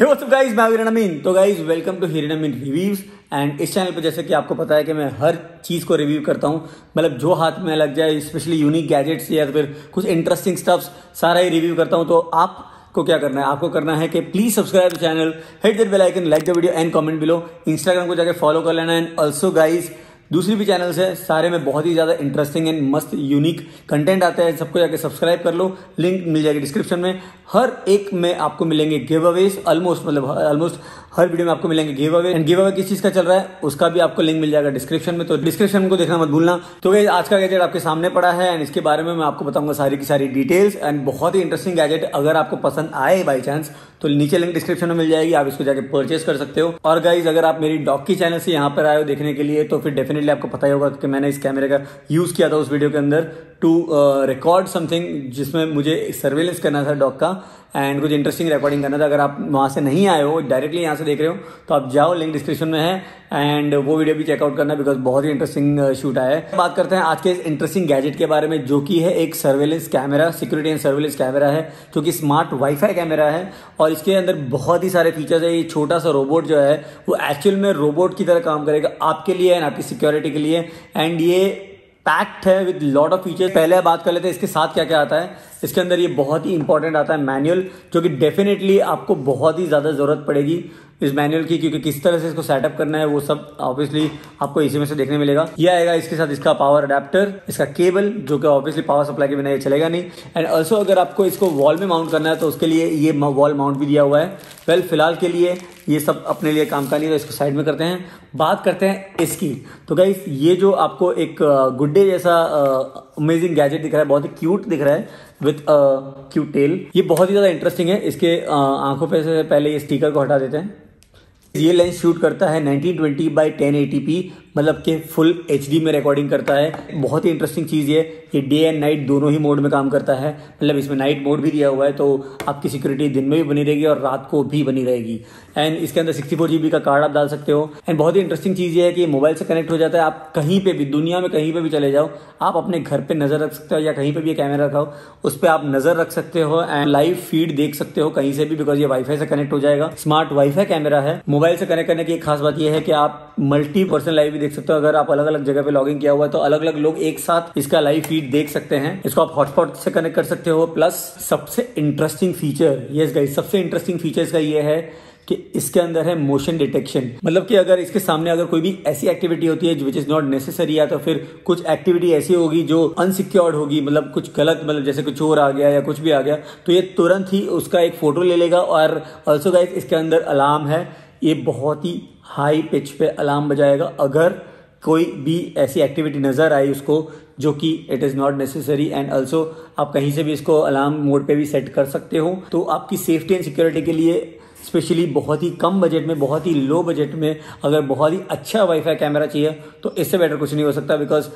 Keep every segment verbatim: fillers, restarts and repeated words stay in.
Hey what's up guys, मैं हिरेन अमीन। तो guys welcome to Hiren Amin reviews. And इस चैनल पर जैसे कि आपको पता है कि मैं हर चीज़ को रिव्यू करता हूँ, मतलब जो हाथ में लग जाए, स्पेशली यूनिक गैजेट्स या फिर कुछ इंटरेस्टिंग स्टफ्स, सारा ही रिव्यू करता हूँ। तो आप को क्या करना है, आपको करना है कि please subscribe the channel, hit that bell icon, like the video and comment below. Instagram को जाकर फॉलो कर लेना। एंड ऑल्सो गाइज दूसरी भी चैनल्स है, सारे में बहुत ही ज़्यादा इंटरेस्टिंग एंड मस्त यूनिक कंटेंट आता है। सबको जाके सब्सक्राइब कर लो, लिंक मिल जाएगी डिस्क्रिप्शन में। हर एक में आपको मिलेंगे गिव अवेज, ऑलमोस्ट मतलब ऑलमोस्ट हर वीडियो में आपको मिलेंगे giveaway. And giveaway किस चीज़ का चल रहा है उसका भी आपको लिंक मिल जाएगा डिस्क्रिप्शन में, तो डिस्क्रिप्शन को देखना मत भूलना। तो गाइस आज का गैजेट आपके सामने पड़ा है एंड इसके बारे में मैं आपको बताऊंगा सारी की सारी डिटेल्स। एंड बहुत ही इंटरेस्टिंग गैजेट, अगर आपको पसंद आए बाई चांस तो नीचे लिंक डिस्क्रिप्शन में मिल जाएगी, आप इसको जाके परचेस कर सकते हो। और गाइज अगर आप मेरी डॉग की चैनल से यहाँ पर आए हो देखने के लिए तो फिर डेफिनेटली आपको पता ही होगा कि मैंने इस कैमरे का यूज़ किया था उस वीडियो के अंदर टू रिकॉर्ड समथिंग, जिसमें मुझे सर्वेलेंस करना था डॉग का एंड कुछ इंटरेस्टिंग रिकॉर्डिंग करना था। अगर आप वहाँ से नहीं आए हो, डायरेक्टली यहाँ से देख रहे हो, तो आप जाओ, लिंक डिस्क्रिप्शन में है एंड वो वीडियो भी चेकआउट करना, बिकॉज बहुत ही इंटरेस्टिंग शूट आया है। बात करते हैं आज के इस इंटरेस्टिंग गैजेट के बारे में, जो कि है एक surveillance camera, security and surveillance camera है, जो कि स्मार्ट वाईफाई कैमरा है। और इसके अंदर बहुत ही सारे फीचर्स है। ये छोटा सा रोबोट जो है वो एक्चुअल में रोबोट की तरह काम करेगा आपके लिए एंड आपकी सिक्योरिटी के लिए। एंड ये पैक्ड है विद लॉट ऑफ फीचर्स। पहले बात कर लेते हैं इसके साथ क्या क्या आता है। इसके अंदर ये बहुत ही इंपॉर्टेंट आता है मैनुअल, जो कि डेफिनेटली आपको बहुत ही ज़्यादा ज़रूरत पड़ेगी इस मैनुअल की, क्योंकि किस तरह से इसको सेटअप करना है वो सब ऑब्वियसली आपको इसी में से देखने मिलेगा। यह आएगा इसके साथ इसका पावर अडेप्टर, इसका केबल, जो कि ऑब्वियसली पावर सप्लाई के बिना ये चलेगा नहीं। एंड ऑल्सो अगर आपको इसको वॉल में माउंट करना है तो उसके लिए ये वॉल माउंट भी दिया हुआ है। वेल फिलहाल के लिए ये सब अपने लिए काम का नहीं, तो इसको साइड में करते हैं। बात करते हैं इसकी। तो गाइस ये जो आपको एक गुड्डे जैसा अमेजिंग गैजेट दिख रहा है, बहुत ही क्यूट दिख रहा है विथ क्यूट टेल, ये बहुत ही ज़्यादा इंटरेस्टिंग है। इसके uh, आंखों पे से पहले ये स्टिकर को हटा देते हैं। ये लेंस शूट करता है nineteen twenty by ten eighty P, मतलब कि फुल एचडी में रिकॉर्डिंग करता है। बहुत ही इंटरेस्टिंग चीज़ ये ये डे एंड नाइट दोनों ही मोड में काम करता है, मतलब इसमें नाइट मोड भी दिया हुआ है, तो आपकी सिक्योरिटी दिन में भी बनी रहेगी और रात को भी बनी रहेगी। एंड इसके अंदर सिक्सटी फोर जी बी का कार्ड आप डाल सकते हो। एंड बहुत ही इंटरेस्टिंग चीज़ ये है कि मोबाइल से कनेक्ट हो जाता है, आप कहीं पर भी दुनिया में कहीं पर भी चले जाओ, आप अपने घर पर नज़र रख सकते हो या कहीं पर भी ये कैमरा रखाओ उस पर आप नज़र रख सकते हो एंड लाइव फीड देख सकते हो कहीं से भी, बिकॉज ये वाईफाई से कनेक्ट हो जाएगा। स्मार्ट वाईफाई कैमरा है। मोबाइल से कनेक्ट करने की एक खास बात यह है कि आप मल्टी पर्सन लाइव भी देख सकते हो। अगर आप अलग अलग जगह पे लॉगिन किया हुआ है तो अलग अलग लोग एक साथ इसका लाइव फीड देख सकते हैं। इसको आप हॉटस्पॉट से कनेक्ट कर सकते हो। प्लस सबसे इंटरेस्टिंग फीचर, यस गाइस सबसे इंटरेस्टिंग फीचर इसका ये है कि इसके अंदर है मोशन डिटेक्शन, मतलब कि अगर इसके सामने अगर कोई भी ऐसी एक्टिविटी होती है विच इज नॉट नेसेसरी, या तो फिर कुछ एक्टिविटी ऐसी होगी जो अनसिक्योर्ड होगी, मतलब कुछ गलत, मतलब जैसे कुछ चोर आ गया या कुछ भी आ गया, तो ये तुरंत ही उसका एक फोटो ले लेगा। और ऑल्सो गाइस इसके अंदर अलार्म है, ये बहुत ही हाई पिच पे अलार्म बजाएगा अगर कोई भी ऐसी एक्टिविटी नज़र आई उसको जो कि it is not necessary. And also आप कहीं से भी इसको अलार्म मोड पे भी सेट कर सकते हो, तो आपकी सेफ्टी एंड सिक्योरिटी के लिए स्पेशली बहुत ही कम बजट में, बहुत ही लो बजट में अगर बहुत ही अच्छा वाईफाई कैमरा चाहिए तो इससे बेटर कुछ नहीं हो सकता, because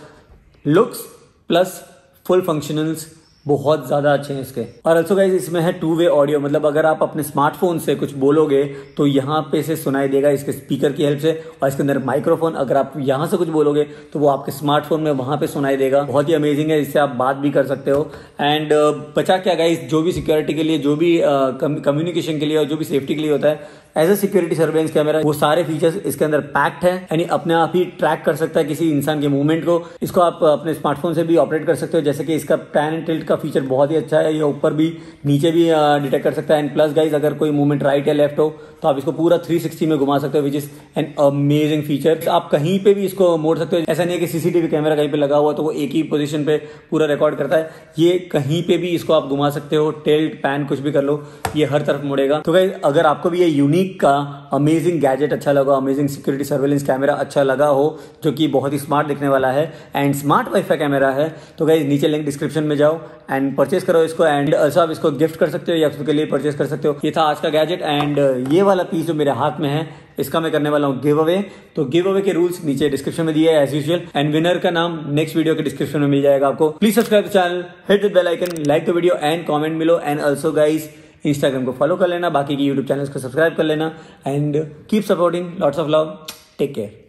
looks plus full functionals बहुत ज़्यादा अच्छे हैं इसके। और ऑल्सो गाइज इसमें है टू वे ऑडियो, मतलब अगर आप अपने स्मार्टफोन से कुछ बोलोगे तो यहाँ पे से सुनाई देगा इसके स्पीकर की हेल्प से, और इसके अंदर माइक्रोफोन, अगर आप यहाँ से कुछ बोलोगे तो वो आपके स्मार्टफोन में वहाँ पे सुनाई देगा। बहुत ही अमेजिंग है, इससे आप बात भी कर सकते हो। एंड बचा क्या गाइज, जो भी सिक्योरिटी के लिए, जो भी कम्युनिकेशन के लिए और जो भी सेफ्टी के लिए होता है as a security surveillance camera, वो सारे फीचर्स इसके अंदर पैक्ड है। यानी अपने आप ही ट्रैक कर सकता है किसी इंसान के मूवमेंट को। इसको आप अपने स्मार्टफोन से भी ऑपरेट कर सकते हो, जैसे कि इसका पैन एंड टिल्ट का फीचर बहुत ही अच्छा है, ये ऊपर भी नीचे भी डिटेक्ट कर सकता है। एंड प्लस गाइज अगर कोई मूवमेंट राइट या लेफ्ट हो तो आप इसको पूरा थ्री सिक्सटी में घुमा सकते हो, which is an amazing feature. आप कहीं पे भी इसको मोड़ सकते हो, ऐसा नहीं है कि सीसीटीवी कैमरा कहीं पे लगा हुआ तो वो एक ही पोजीशन पे पूरा रिकॉर्ड करता है, ये कहीं पे भी इसको आप घुमा सकते हो, टेल्ट पैन कुछ भी कर लो, ये हर तरफ मुड़ेगा। तो गाइज अगर आपको भी ये यूनिक का अमेजिंग गैजेट अच्छा लगा, अमेजिंग सिक्योरिटी सर्वेलेंस कैमरा अच्छा लगा हो, जो कि बहुत ही स्मार्ट दिखने वाला है एंड स्मार्ट वाईफाई कैमरा है, तो गाइज नीचे लिंक डिस्क्रिप्शन में जाओ एंड परचेस करो इसको। एंड ऑल्सो आप इसको गिफ्ट कर सकते हो या उसके लिए परचेस कर सकते हो। ये था आज का गैजेट एंड ये वाला पीस जो मेरे हाथ में है इसका मैं करने वाला हूँ गिव अवे। तो गिव अवे के रूल्स नीचे डिस्क्रिप्शन में दिए है एज यूजुअल, एंड विनर का नाम नेक्स्ट वीडियो के डिस्क्रिप्शन में मिल जाएगा आपको। Please subscribe the channel, hit the bell icon, like the video and comment मिलो। एंड ऑल्सो गाइज इंस्टाग्राम को फॉलो कर लेना, बाकी की यूट्यूब चैनल्स को सब्सक्राइब कर लेना and keep supporting. Lots of love, take care.